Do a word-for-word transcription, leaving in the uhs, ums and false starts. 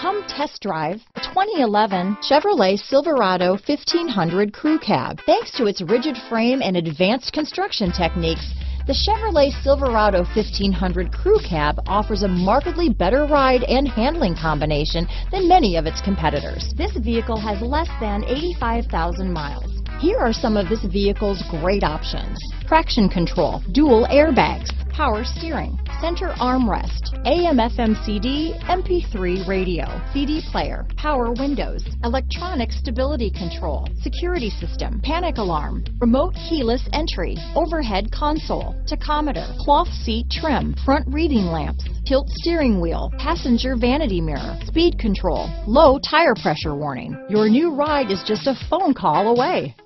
Come test drive the twenty eleven Chevrolet Silverado fifteen hundred Crew Cab. Thanks to its rigid frame and advanced construction techniques, the Chevrolet Silverado fifteen hundred Crew Cab offers a markedly better ride and handling combination than many of its competitors. This vehicle has less than eighty-five thousand miles. Here are some of this vehicle's great options: traction control, dual airbags, power steering, center armrest, A M F M C D, M P three radio, C D player, power windows, electronic stability control, security system, panic alarm, remote keyless entry, overhead console, tachometer, cloth seat trim, front reading lamps, tilt steering wheel, passenger vanity mirror, speed control, low tire pressure warning. Your new ride is just a phone call away.